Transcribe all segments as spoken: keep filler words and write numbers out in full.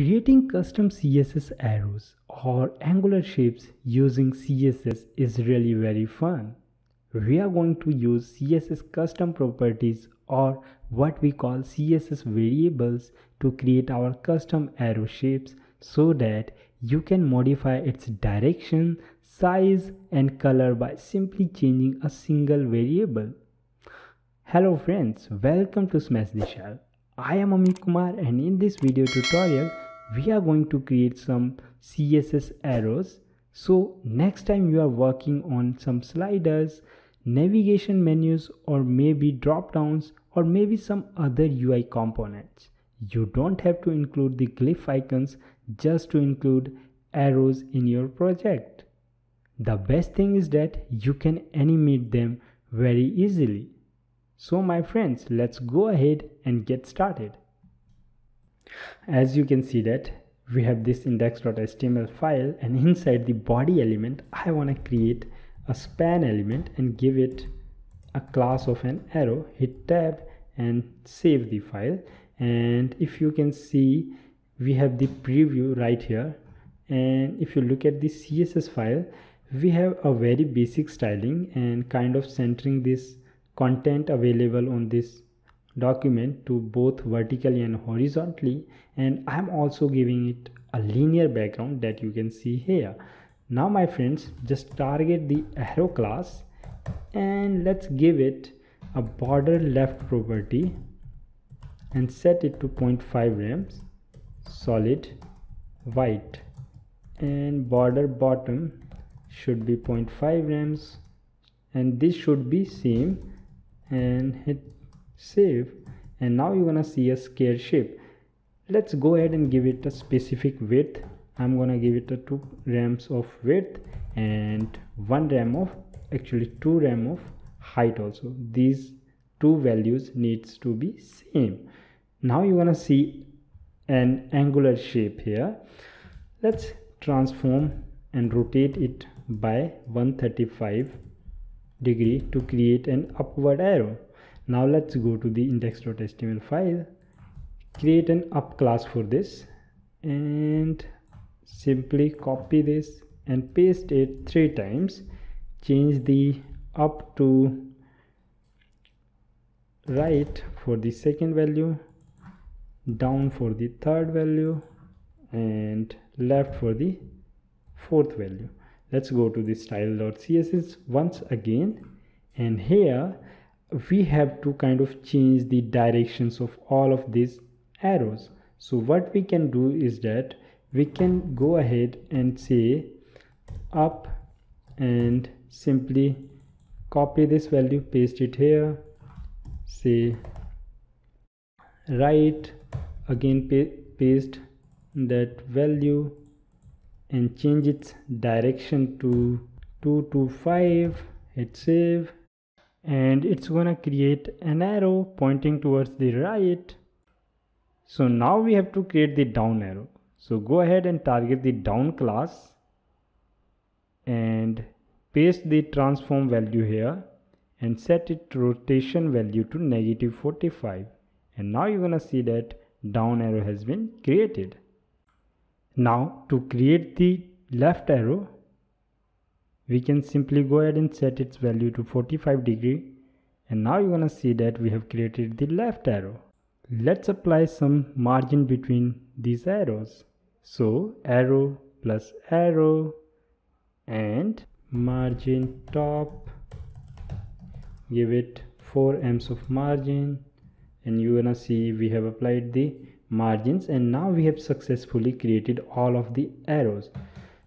Creating custom C S S arrows or angular shapes using C S S is really very fun. We are going to use C S S custom properties or what we call C S S variables to create our custom arrow shapes so that you can modify its direction, size and color by simply changing a single variable. Hello friends, welcome to Smash the Shell. I am Amit Kumar and in this video tutorial, we are going to create some C S S arrows. So next time you are working on some sliders, navigation menus, or maybe drop downs, or maybe some other U I components, you don't have to include the glyph icons just to include arrows in your project. The best thing is that you can animate them very easily. So my friends, let's go ahead and get started. As you can see that we have this index dot H T M L file, and inside the body element, I want to create a span element and give it a class of an arrow. Hit tab and save the file. And if you can see, we have the preview right here. And if you look at the C S S file, we have a very basic styling and kind of centering this content available on this document to both vertically and horizontally, and I'm also giving it a linear background that you can see here. Now my friends, just target the arrow class and let's give it a border left property and set it to zero point five rems, solid white, and border bottom should be zero point five rems, and this should be same, and hit save. And now you're gonna see a square shape. Let's go ahead and give it a specific width. I'm gonna give it a two rems of width and one rem of actually two rem of height. Also these two values needs to be same. Now you're gonna see an angular shape here. Let's transform and rotate it by one thirty-five degree to create an upward arrow. Now let's go to the index dot H T M L file, create an up class for this, and simply copy this and paste it three times. Change the up to right for the second value, down for the third value, and left for the fourth value. Let's go to the style dot C S S once again, and here we have to kind of change the directions of all of these arrows. So what we can do is that we can go ahead and say up and simply copy this value, paste it here, say right, again paste that value and change its direction to two two five, hit save, and it's gonna create an arrow pointing towards the right. So now we have to create the down arrow. So go ahead and target the down class and paste the transform value here and set its rotation value to negative forty-five, and now you're gonna see that down arrow has been created. Now to create the left arrow, we can simply go ahead and set its value to forty-five degree, and now you're gonna see that we have created the left arrow. Let's apply some margin between these arrows. So arrow plus arrow and margin top, give it four rems of margin, and you're gonna see we have applied the margins, and now we have successfully created all of the arrows.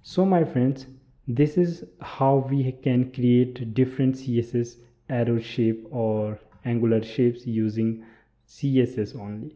So my friends, this is how we can create different C S S arrow shape or angular shapes using C S S only.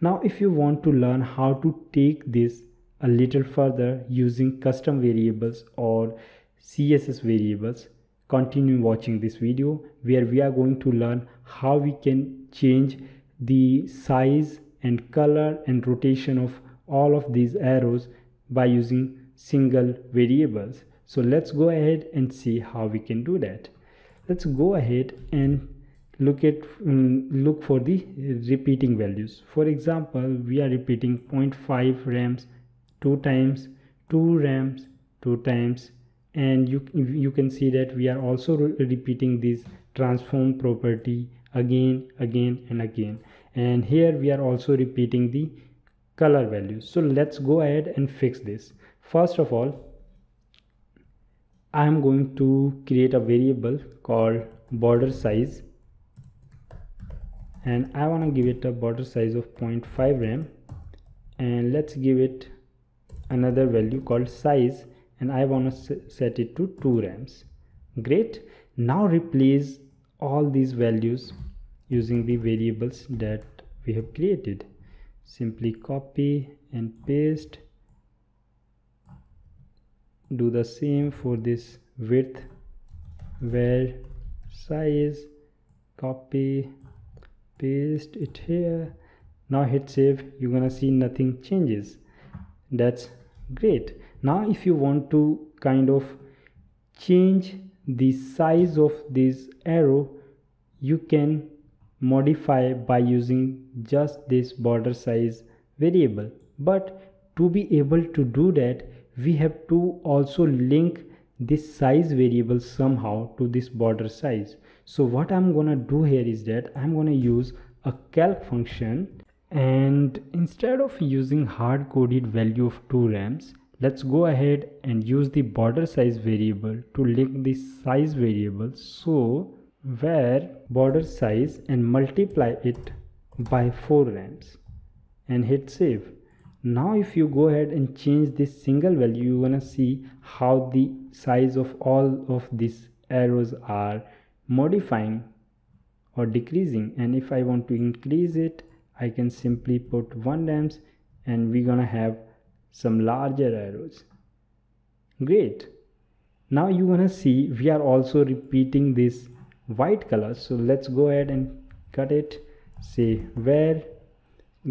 Now if you want to learn how to take this a little further using custom variables or C S S variables, continue watching this video where we are going to learn how we can change the size and color and rotation of all of these arrows by using single variables. So let's go ahead and see how we can do that. Let's go ahead and look at um, look for the repeating values. For example, we are repeating zero point five rams two times, two rams two times, and you you can see that we are also re repeating this transform property again, again and again. And here we are also repeating the color values. So let's go ahead and fix this. First of all, I am going to create a variable called border size, and I want to give it a border size of zero point five RAM, and let's give it another value called size, and I want to set it to two RAMs. Great. Now replace all these values using the variables that we have created. Simply copy and paste. Do the same for this width, where size, copy, paste it here. Now hit save. You're gonna see nothing changes. That's great. Now if you want to kind of change the size of this arrow, you can modify by using just this border size variable. But to be able to do that, we have to also link this size variable somehow to this border size. So what I'm gonna do here is that I'm gonna use a calc function, and instead of using hard-coded value of two rams, let's go ahead and use the border size variable to link the size variable. So where border size, and multiply it by four rams, and hit save. Now if you go ahead and change this single value, you wanna see how the size of all of these arrows are modifying or decreasing. And if I want to increase it, I can simply put one rams, and we're gonna have some larger arrows. Great. Now you wanna see we are also repeating this white color. So let's go ahead and cut it. Say where,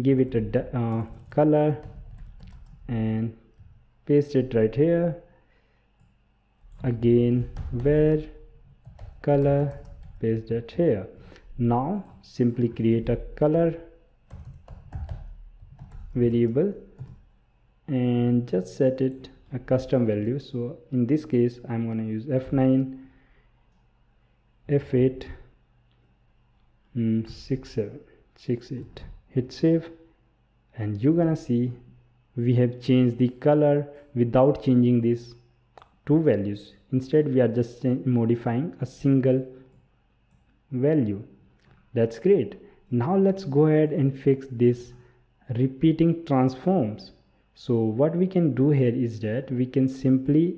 give it a uh, color, and paste it right here. Again where, color, paste it here. Now simply create a color variable and just set it a custom value. So in this case I'm going to use F nine, F eight, mm, six seven, six eight. Hit save, and you're gonna see we have changed the color without changing these two values. Instead we are just modifying a single value. That's great. Now let's go ahead and fix this repeating transforms. So what we can do here is that we can simply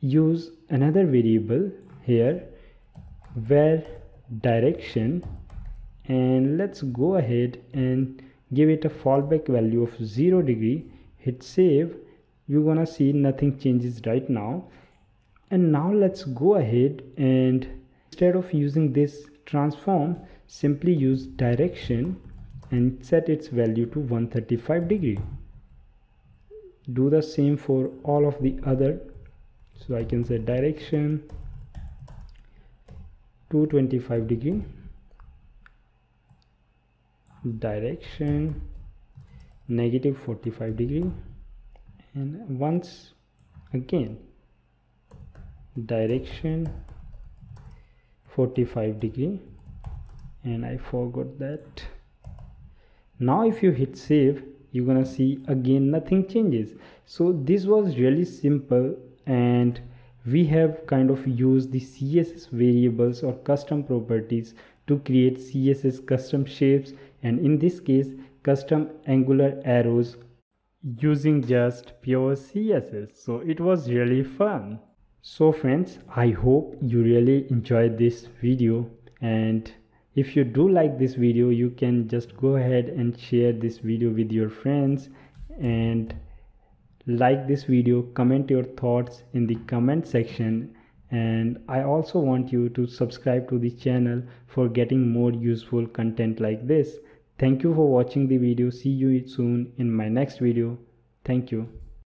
use another variable here, where direction, and let's go ahead and give it a fallback value of zero degree. Hit save. You're gonna see nothing changes right now. And now let's go ahead and instead of using this transform, simply use direction and set its value to one thirty-five degree. Do the same for all of the other. So I can say direction two twenty-five degree, direction negative forty-five degree, and once again direction forty-five degree, and I forgot that. Now if you hit save, you're gonna see again nothing changes. So this was really simple, and we have kind of used the C S S variables or custom properties to create C S S custom shapes, and in this case custom angular arrows using just pure C S S. So it was really fun. So friends, I hope you really enjoyed this video, and if you do like this video, you can just go ahead and share this video with your friends, and like this video, comment your thoughts in the comment section, and I also want you to subscribe to the channel for getting more useful content like this. Thank you for watching the video. See you soon in my next video. Thank you.